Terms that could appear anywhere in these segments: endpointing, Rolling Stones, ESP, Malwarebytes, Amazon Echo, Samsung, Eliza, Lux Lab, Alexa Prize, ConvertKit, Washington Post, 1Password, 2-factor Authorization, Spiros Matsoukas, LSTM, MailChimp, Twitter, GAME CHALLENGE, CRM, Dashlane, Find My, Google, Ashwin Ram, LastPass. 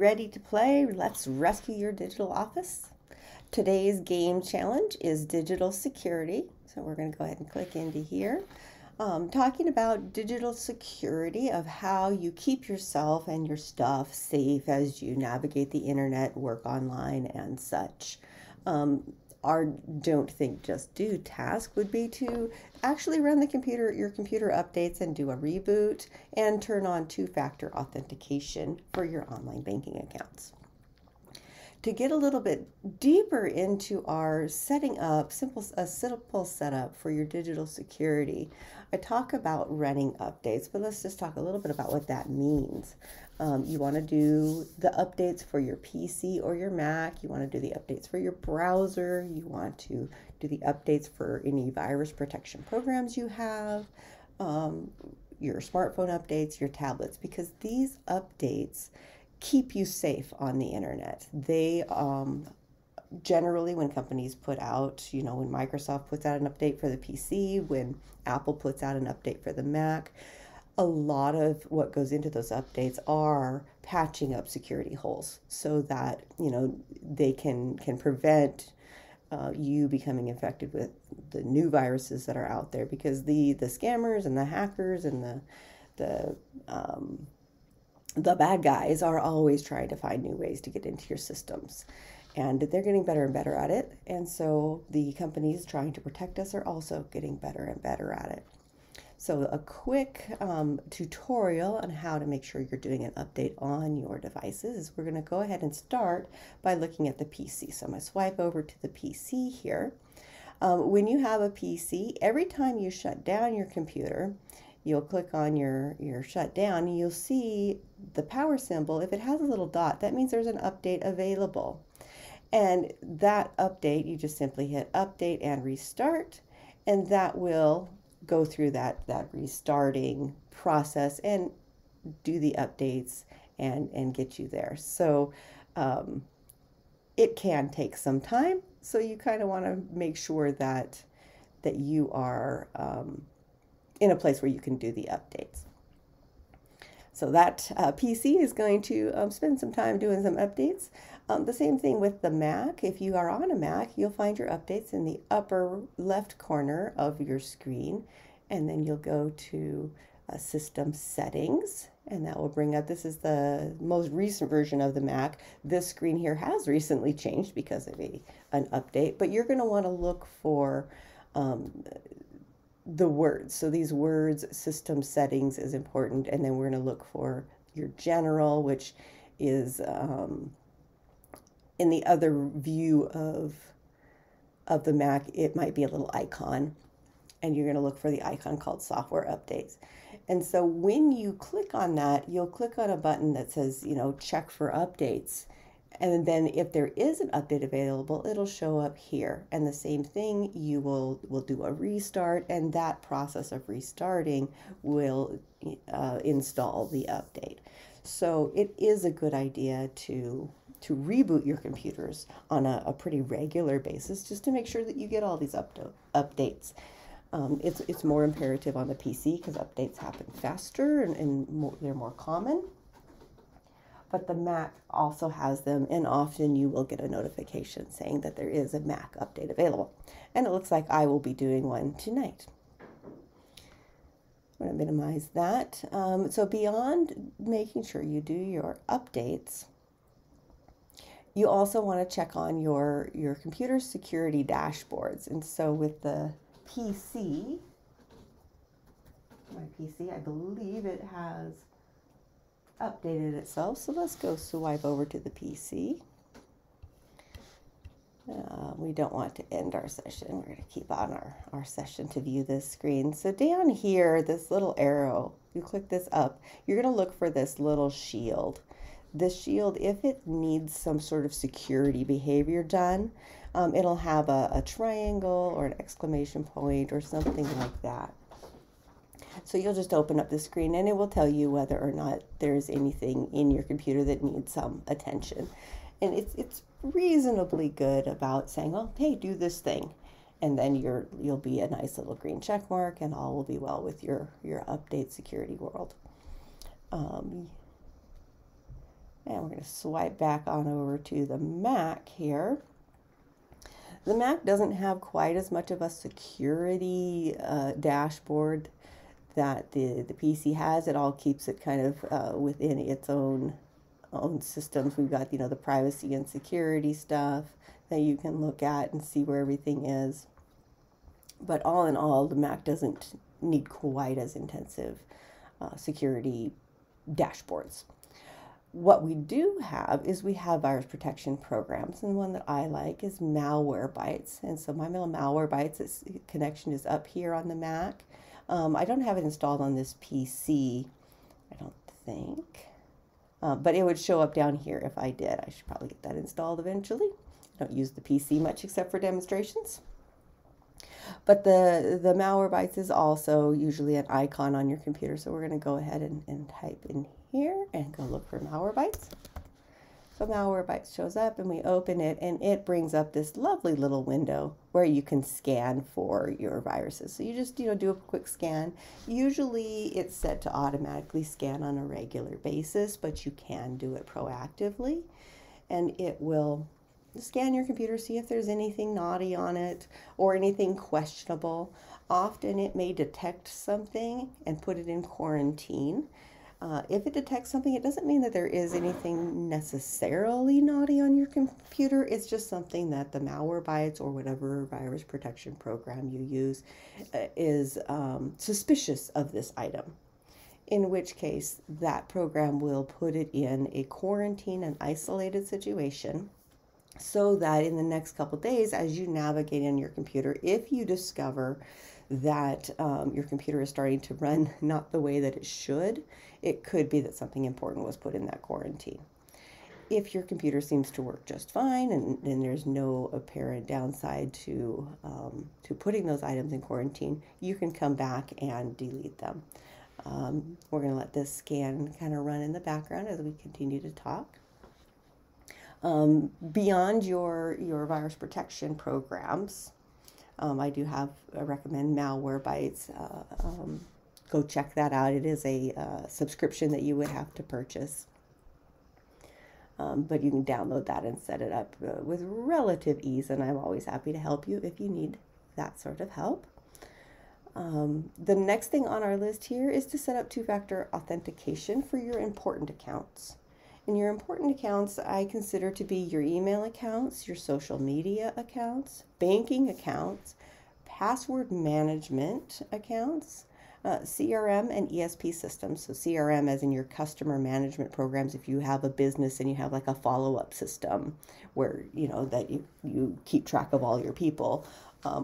ready to play? Let's rescue your digital office. Today's game challenge is digital security. So we're going to go ahead and click into here. Talking about digital security of how you keep yourself and your stuff safe as you navigate the internet, work online and such. Our don't think just do task would be to actually run the computer, your computer updates and do a reboot and turn on two-factor authentication for your online banking accounts. To get a little bit deeper into our setting up, a simple setup for your digital security, I talk about running updates, but let's just talk a little bit about what that means. You want to do the updates for your PC or your Mac. You want to do the updates for your browser. You want to do the updates for any virus protection programs you have, your smartphone updates, your tablets, because these updates keep you safe on the internet. They generally, when companies put out, you know, when Microsoft puts out an update for the PC, when Apple puts out an update for the Mac, a lot of what goes into those updates are patching up security holes so that, you know, they can prevent you becoming infected with the new viruses that are out there, because the scammers and the hackers and the bad guys are always trying to find new ways to get into your systems, and they're getting better and better at it. And so the companies trying to protect us are also getting better and better at it. So a quick tutorial on how to make sure you're doing an update on your devices is we're going to go ahead and start by looking at the PC. So I'm going to swipe over to the PC here. When you have a PC, every time you shut down your computer, you'll click on your shutdown and you'll see the power symbol. If it has a little dot, that means there's an update available. And that update, you just simply hit update and restart, and that will go through that restarting process and do the updates and get you there. So it can take some time. So you kind of want to make sure that you are in a place where you can do the updates. So that PC is going to spend some time doing some updates. The same thing with the Mac. If you are on a Mac, you'll find your updates in the upper left corner of your screen, and then you'll go to system settings, and that will bring up, this is the most recent version of the Mac. This screen here has recently changed because of an update, but you're gonna wanna look for the words. So these words, system settings is important, and then we're going to look for your general, which is in the other view of the Mac, it might be a little icon, and you're going to look for the icon called software updates. And so when you click on that, you'll click on a button that says, you know, check for updates. And then if there is an update available, it'll show up here. And the same thing, you will do a restart, and that process of restarting will install the update. So it is a good idea to reboot your computers on a pretty regular basis, just to make sure that you get all these updates. It's more imperative on the PC because updates happen faster and they're more common. But the Mac also has them, and often you will get a notification saying that there is a Mac update available. And it looks like I will be doing one tonight. I'm going to minimize that. So beyond making sure you do your updates, you also want to check on your computer security dashboards. And so with the PC, my PC, I believe it has updated itself, so let's go swipe over to the PC. We don't want to end our session. We're going to keep on our session to view this screen. So down here, this little arrow, you click this up, you're going to look for this little shield. This shield, if it needs some sort of security behavior done, it'll have a triangle or an exclamation point or something like that. So you'll just open up the screen and it will tell you whether or not there's anything in your computer that needs some attention. And it's reasonably good about saying, well, hey, do this thing. And then you'll be a nice little green check mark and all will be well with your update security world. And we're going to swipe back on over to the Mac here. The Mac doesn't have quite as much of a security dashboard that the PC has. It all keeps it kind of within its own systems. We've got, you know, the privacy and security stuff that you can look at and see where everything is. But all in all, the Mac doesn't need quite as intensive security dashboards. What we do have is we have virus protection programs, and one that I like is Malwarebytes. And so my Malwarebytes connection is up here on the Mac. I don't have it installed on this PC, I don't think, but it would show up down here if I did. I should probably get that installed eventually. I don't use the PC much except for demonstrations. But the Malwarebytes is also usually an icon on your computer, so we're going to go ahead and type in here and go look for Malwarebytes. So Malwarebytes shows up, and we open it, and it brings up this lovely little window where you can scan for your viruses. So you just, you know, do a quick scan. Usually it's set to automatically scan on a regular basis, but you can do it proactively, and it will scan your computer, see if there's anything naughty on it or anything questionable. Often it may detect something and put it in quarantine. If it detects something, it doesn't mean that there is anything necessarily naughty on your computer. It's just something that the Malwarebytes or whatever virus protection program you use is suspicious of this item, in which case that program will put it in a quarantine and isolated situation, so that in the next couple days, as you navigate in your computer, if you discover that your computer is starting to run not the way that it should, it could be that something important was put in that quarantine. If your computer seems to work just fine and there's no apparent downside to putting those items in quarantine, you can come back and delete them. We're going to let this scan kind of run in the background as we continue to talk. Beyond your virus protection programs, I do recommend Malwarebytes. Go check that out. It is a subscription that you would have to purchase, but you can download that and set it up with relative ease, and I'm always happy to help you if you need that sort of help. The next thing on our list here is to set up two-factor authentication for your important accounts. And your important accounts I consider to be your email accounts, your social media accounts, banking accounts, password management accounts, CRM and ESP systems. So CRM as in your customer management programs. If you have a business and you have like a follow-up system where, you know, that you keep track of all your people,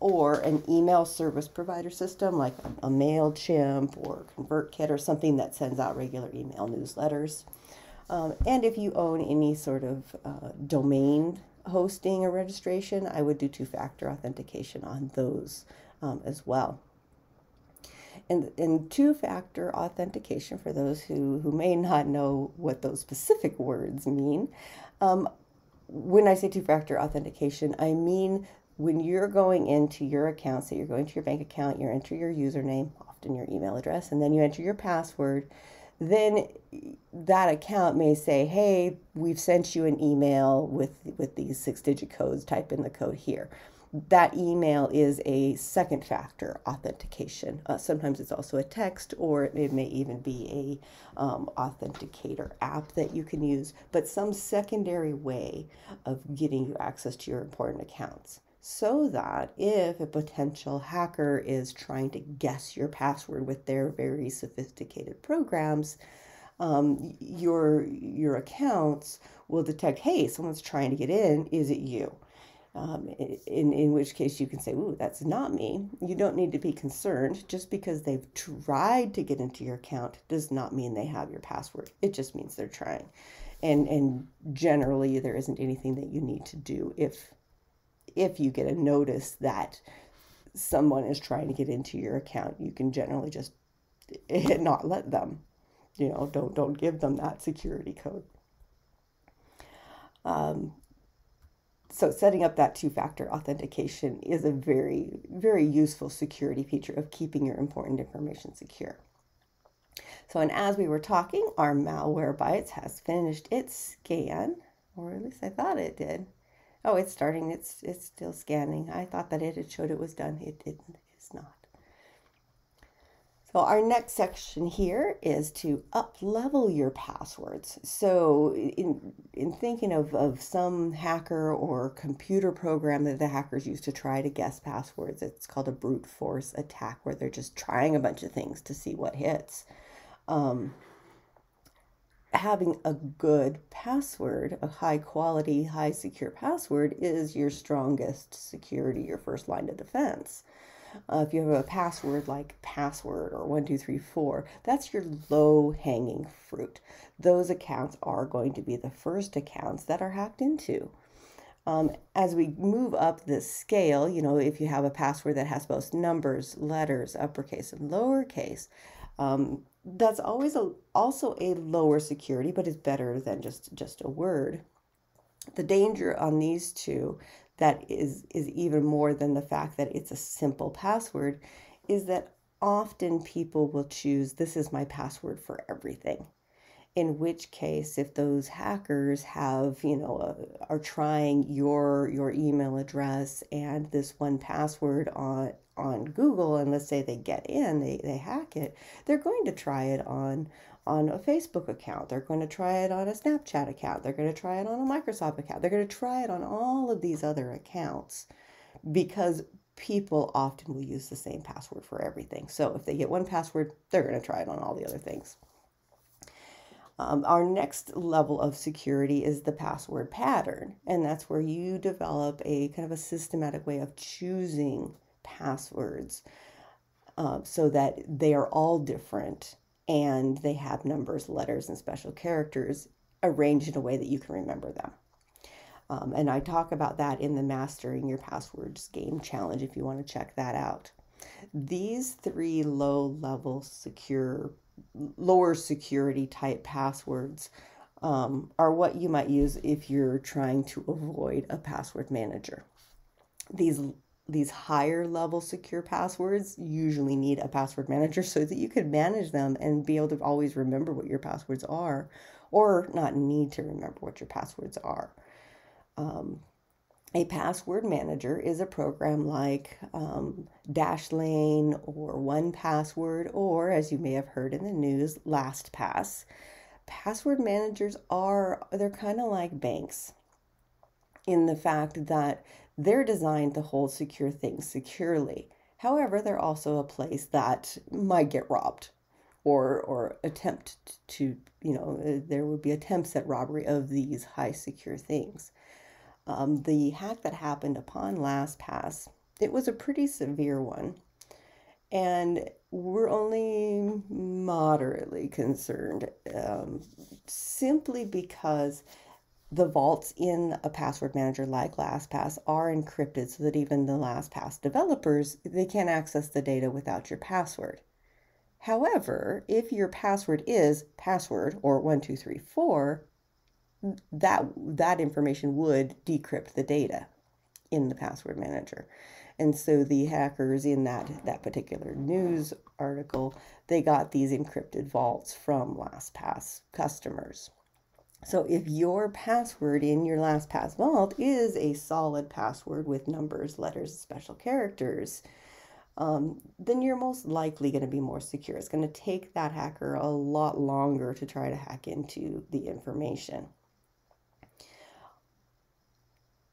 or an email service provider system like a MailChimp or ConvertKit or something that sends out regular email newsletters. And if you own any sort of domain hosting or registration, I would do two-factor authentication on those as well. And two-factor authentication, for those who may not know what those specific words mean, when I say two-factor authentication, I mean when you're going into your account, so you're going to your bank account, you enter your username, often your email address, and then you enter your password. Then that account may say, hey, we've sent you an email with these 6-digit codes, type in the code here. That email is a second factor authentication. Sometimes it's also a text, or it may even be a authenticator app that you can use, but some secondary way of getting you access to your important accounts, so that if a potential hacker is trying to guess your password with their very sophisticated programs, your accounts will detect, hey, someone's trying to get in, is it you? In which case you can say, ooh, that's not me. You don't need to be concerned. Just because they've tried to get into your account does not mean they have your password. It just means they're trying. And generally there isn't anything that you need to do if you get a notice that someone is trying to get into your account. You can generally just not let them, you know, don't give them that security code. So setting up that two-factor authentication is a very, very useful security feature of keeping your important information secure. So, and as we were talking, our Malwarebytes has finished its scan, or at least I thought it did. Oh, it's starting. It's still scanning. I thought that it had showed it was done. It didn't. It's not. So our next section here is to up-level your passwords. So in thinking of some hacker or computer program that the hackers use to try to guess passwords, it's called a brute force attack, where they're just trying a bunch of things to see what hits. Having a good password, a high-quality, high-secure password, is your strongest security, your first line of defense. If you have a password like password or 1234, that's your low-hanging fruit. Those accounts are going to be the first accounts that are hacked into. As we move up this scale, you know, if you have a password that has both numbers, letters, uppercase, and lowercase, that's always also a lower security, but is better than just a word. The danger on these two, that is even more than the fact that it's a simple password, is that often people will choose, this is my password for everything. In which case, if those hackers have, you know, are trying your email address and this 1Password on Google, and let's say they get in, they hack it, they're going to try it on a Facebook account, they're going to try it on a Snapchat account, they're going to try it on a Microsoft account, they're going to try it on all of these other accounts, because people often will use the same password for everything. So if they get 1Password, they're going to try it on all the other things. Our next level of security is the password pattern, and that's where you develop a kind of a systematic way of choosing passwords so that they are all different and they have numbers, letters, and special characters arranged in a way that you can remember them. And I talk about that in the Mastering Your Passwords Game Challenge if you want to check that out. These three low-level secure, lower security type passwords are what you might use if you're trying to avoid a password manager. These higher level secure passwords usually need a password manager so that you can manage them and be able to always remember what your passwords are, or not need to remember what your passwords are. A password manager is a program like Dashlane or 1Password, or, as you may have heard in the news, LastPass. Password managers they're kind of like banks in the fact that they're designed to hold secure things securely. However, they're also a place that might get robbed or attempt to, you know, there would be attempts at robbery of these high secure things. The hack that happened upon LastPass, it was a pretty severe one, and we're only moderately concerned simply because the vaults in a password manager like LastPass are encrypted so that even the LastPass developers, they can't access the data without your password. However, if your password is password or 1234, that information would decrypt the data in the password manager. And so the hackers in that particular news article, they got these encrypted vaults from LastPass customers. So if your password in your LastPass vault is a solid password with numbers, letters, and special characters, then you're most likely going to be more secure. It's going to take that hacker a lot longer to try to hack into the information.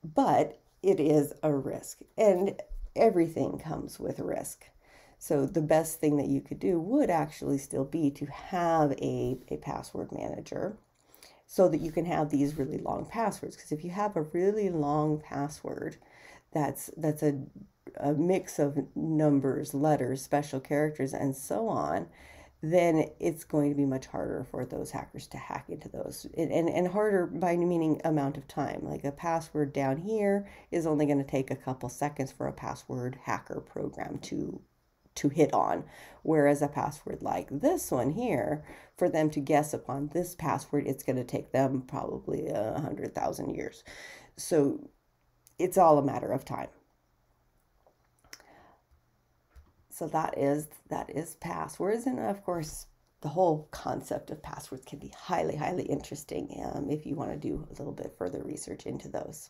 But it is a risk, and everything comes with risk. So the best thing that you could do would actually still be to have a password manager, so that you can have these really long passwords. Because if you have a really long password that's a mix of numbers, letters, special characters, and so on, then it's going to be much harder for those hackers to hack into those. And harder by meaning amount of time. Like a password down here is only going to take a couple seconds for a password hacker program to hit on, whereas a password like this one here, for them to guess upon this password, it's going to take them probably 100,000 years. So it's all a matter of time. So that is passwords, and of course the whole concept of passwords can be highly, highly interesting if you want to do a little bit further research into those.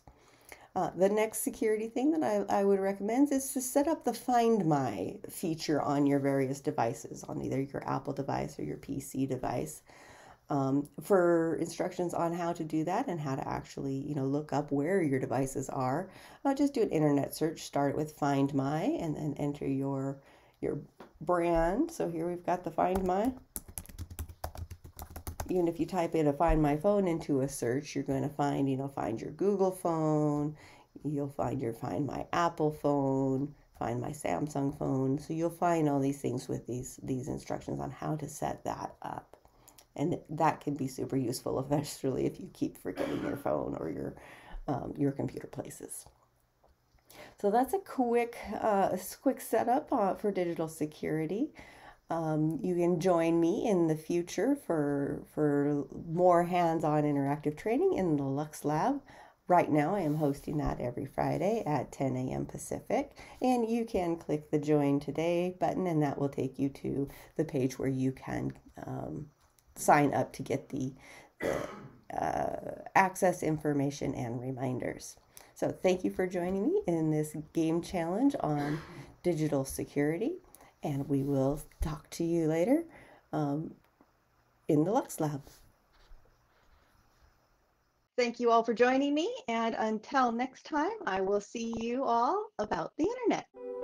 The next security thing that I would recommend is to set up the Find My feature on your various devices, on either your Apple device or your PC device, for instructions on how to do that and how to actually, look up where your devices are. Just do an internet search, start with Find My, and then enter your brand. So here we've got the Find My. Even if you type in a Find My Phone into a search, you're going to find, find your Google phone, you'll find your Find My Apple phone, Find My Samsung phone. So you'll find all these things with these instructions on how to set that up. And that can be super useful, especially if you keep forgetting your phone or your computer places. So that's a quick setup for digital security. You can join me in the future for more hands-on interactive training in the Lux Lab. Right now, I am hosting that every Friday at 10 a.m. Pacific, and you can click the Join Today button, and that will take you to the page where you can sign up to get the access information and reminders. So thank you for joining me in this game challenge on digital security. And we will talk to you later in the Lux Lab. Thank you all for joining me. And until next time, I will see you all about the internet.